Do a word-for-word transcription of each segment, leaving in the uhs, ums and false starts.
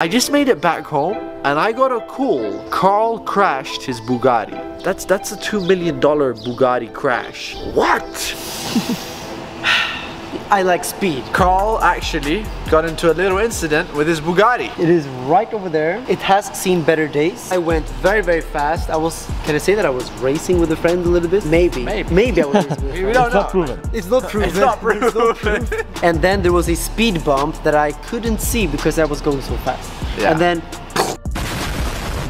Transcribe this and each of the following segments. I just made it back home and I got a call. Carl crashed his Bugatti. That's that's a two million dollar Bugatti crash. What? I like speed. Carl actually got into a little incident with his Bugatti. It is right over there. It has seen better days. I went very, very fast. I was, can I say that I was racing with a friend a little bit? Maybe. Maybe, Maybe I was racing with a friend. It's not proven. It's not proven. It's not proven. It's not proven. And then there was a speed bump that I couldn't see because I was going so fast. Yeah. And then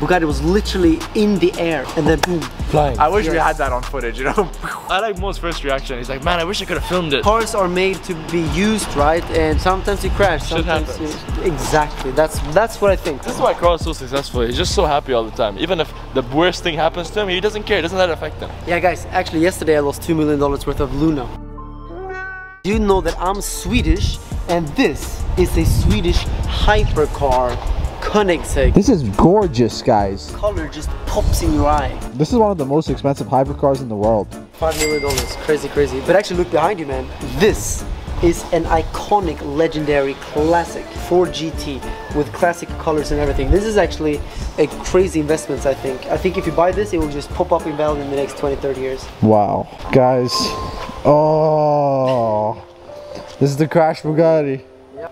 Bugatti was literally in the air and then boom, flying. I wish yes. we had that on footage, you know? I like Mo's first reaction. He's like, man, I wish I could have filmed it. Cars are made to be used, right? And sometimes you crash, sometimes you... Exactly, that's that's what I think. This is why Carl's so successful. He's just so happy all the time. Even if the worst thing happens to him, he doesn't care. Doesn't that affect him? Yeah, guys, actually yesterday I lost two million dollars worth of Luna. You know that I'm Swedish and this is a Swedish hypercar. Koenigsegg. This is gorgeous, guys. Color just pops in your eye. This is one of the most expensive hypercars in the world. five million dollars, crazy, crazy. But actually, look behind you, man. This is an iconic, legendary, classic Ford G T with classic colors and everything. This is actually a crazy investment, I think. I think if you buy this, it will just pop up in value in the next twenty, thirty years. Wow, guys. Oh, this is the crash Bugatti.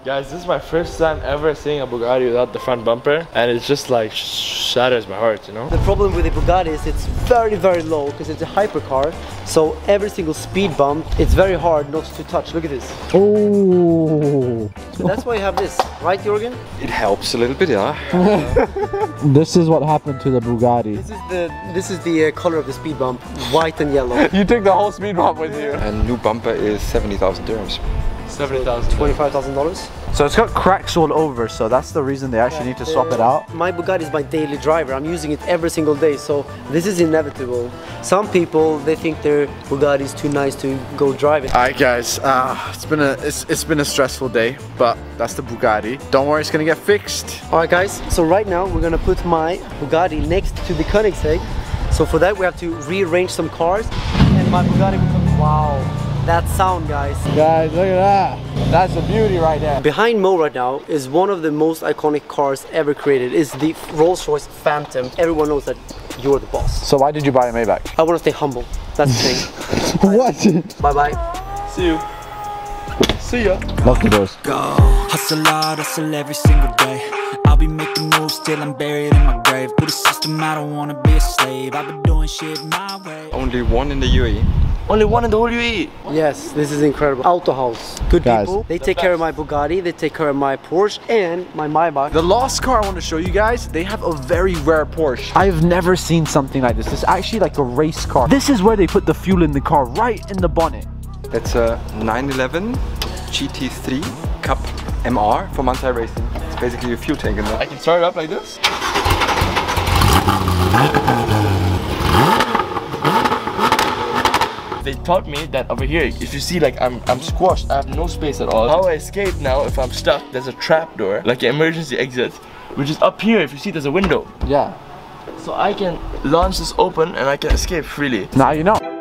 Guys, this is my first time ever seeing a Bugatti without the front bumper, and it's just like shatters my heart, you know? The problem with the Bugatti is it's very, very low because it's a hypercar, so every single speed bump, it's very hard not to touch. Look at this. Oh! So that's why you have this, right, Jorgen? It helps a little bit, yeah. This is what happened to the Bugatti. This is the this is the uh, color of the speed bump, white and yellow. You took the whole speed bump with you. And new bumper is seventy thousand dirhams. seventy thousand dollars. twenty-five thousand dollars. So it's got cracks all over, so that's the reason they actually yeah, need to swap uh, it out. My Bugatti is my daily driver. I'm using it every single day, so this is inevitable. Some people, they think their Bugatti is too nice to go driving. Alright guys, uh, it's been a it's, it's been a stressful day, but that's the Bugatti. Don't worry, it's gonna get fixed. Alright guys, so right now we're gonna put my Bugatti next to the Koenigsegg. So for that we have to rearrange some cars, and my Bugatti becomes wow. That sound, guys. Guys, look at that. That's the beauty right there. Behind Mo right now is one of the most iconic cars ever created. It's the Rolls-Royce Phantom. Everyone knows that you're the boss. So why did you buy a Maybach? I want to stay humble. That's the thing. What? Bye-bye. See you. See ya. Lock the doors. Go, hustle hard, hustle every single day. I'll be making moves till I'm buried in my grave. Put a system, I don't want to be a slave. I've been doing shit my way. Only one in the U A E. Only one in the whole U A E. Yes, this is incredible. Auto House. Good guys, people. They the take best. care of my Bugatti, they take care of my Porsche and my Maybach. The last car I want to show you guys, they have a very rare Porsche. I've never seen something like this. It's actually like a race car. This is where they put the fuel in the car, right in the bonnet. It's a nine eleven G T three Cup M R for Mantai Racing. It's basically a fuel tank in there. I can start it up like this. They taught me that over here, if you see like I'm, I'm squashed, I have no space at all. How I escape now, if I'm stuck, there's a trap door, like an emergency exit, which is up here. If you see, there's a window. Yeah. So I can launch this open and I can escape freely. Now you know.